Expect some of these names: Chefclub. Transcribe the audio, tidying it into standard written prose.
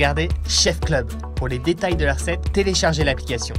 regardez Chefclub. Pour les détails de la recette, téléchargez l'application.